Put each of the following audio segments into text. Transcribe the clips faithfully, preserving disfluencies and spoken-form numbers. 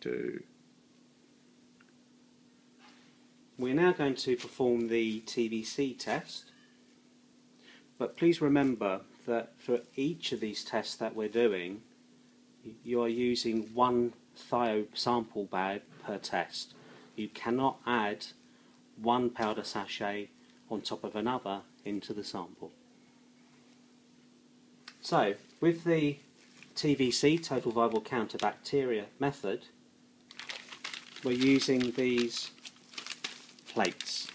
Do. We're now going to perform the T V C test, but please remember that for each of these tests that we're doing, you are using one thio sample bag per test. You cannot add one powder sachet on top of another into the sample. So, with the T V C, total viable count of bacteria method, we're using these plates.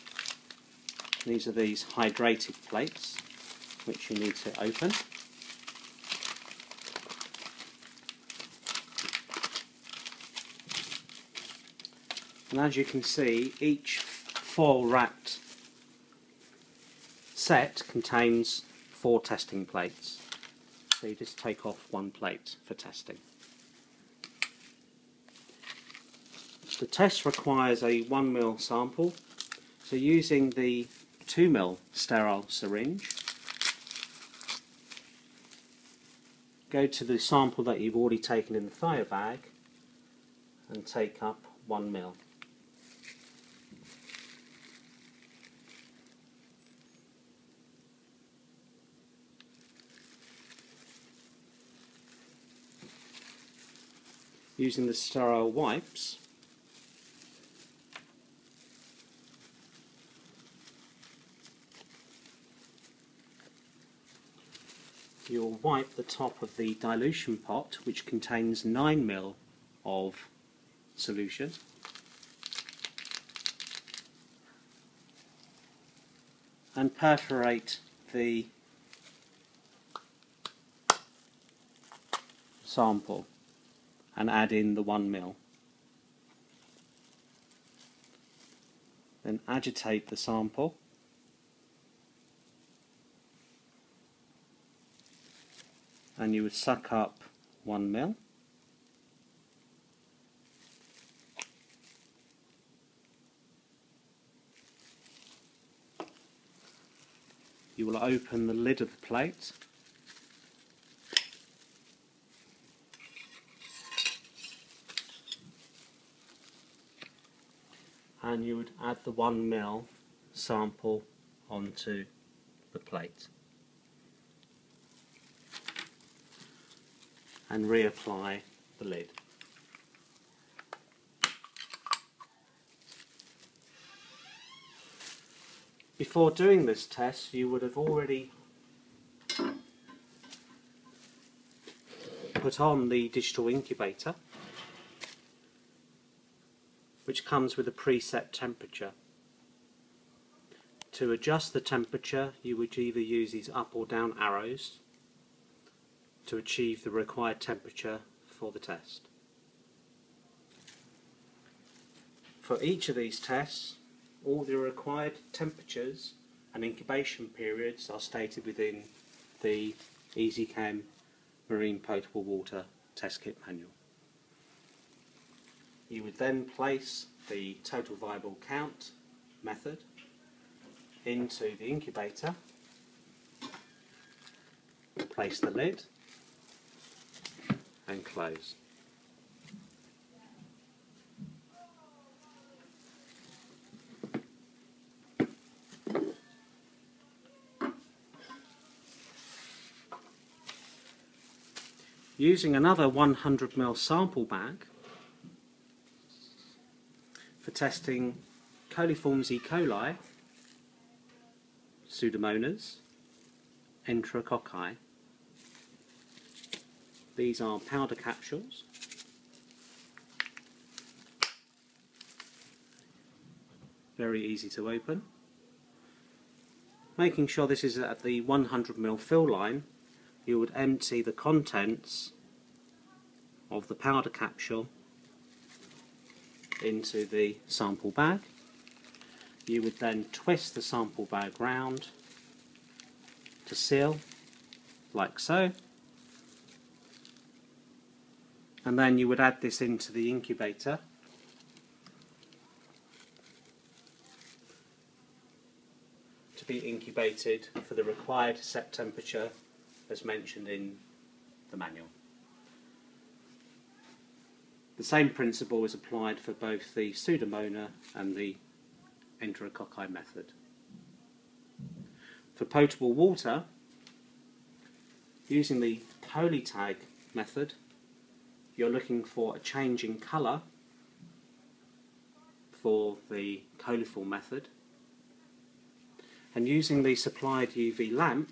These are these hydrated plates, which you need to open. And as you can see, each foil wrapped set contains four testing plates. So you just take off one plate for testing. The test requires a one milliliter sample, so using the two milliliter sterile syringe, go to the sample that you've already taken in the thio bag and take up one milliliter. Using the sterile wipes, you'll wipe the top of the dilution pot, which contains nine milliliters of solution. And perforate the sample and add in the one milliliter. Then agitate the sample. And you would suck up one milliliter. You will open the lid of the plate and you would add the one milliliter sample onto the plate and reapply the lid. Before doing this test, you would have already put on the digital incubator, which comes with a preset temperature. To adjust the temperature, you would either use these up or down arrows to achieve the required temperature for the test. For each of these tests, all the required temperatures and incubation periods are stated within the Eazychem Marine Potable Water Test Kit Manual. You would then place the total viable count method into the incubator, place the lid, and close. Using another one hundred milliliter sample bag for testing coliforms E. coli, Pseudomonas, Enterococci. These are powder capsules. Very easy to open. Making sure this is at the one hundred milliliter fill line, you would empty the contents of the powder capsule into the sample bag. You would then twist the sample bag round to seal, like so. And then you would add this into the incubator to be incubated for the required set temperature as mentioned in the manual. The same principle is applied for both the Pseudomonas and the Enterococci method. For potable water, using the Polytag method, you're looking for a change in colour for the coliform method, and using the supplied U V lamp,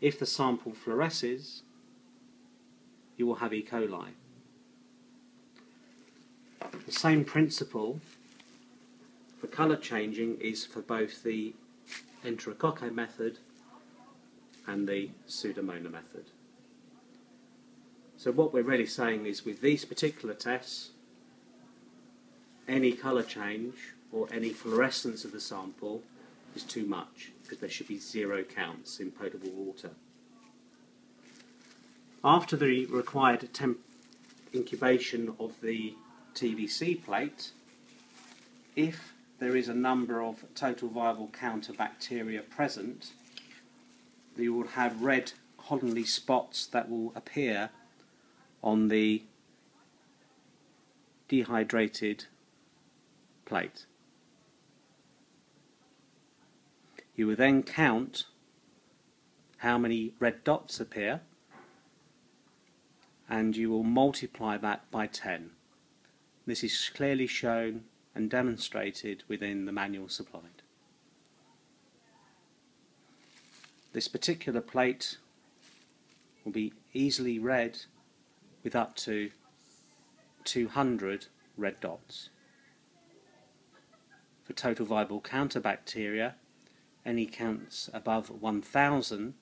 if the sample fluoresces, you will have E. coli. The same principle for colour changing is for both the Enterococci method and the Pseudomonas method. So what we're really saying is, with these particular tests, any colour change or any fluorescence of the sample is too much, because there should be zero counts in potable water. After the required temp incubation of the T V C plate, if there is a number of total viable counter bacteria present, you will have red colony spots that will appear on the dehydrated plate. You will then count how many red dots appear, and you will multiply that by ten. This is clearly shown and demonstrated within the manual supplied. This particular plate will be easily read with up to two hundred red dots. For total viable counter bacteria, any counts above one thousand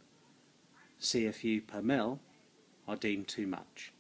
C F U per mil are deemed too much.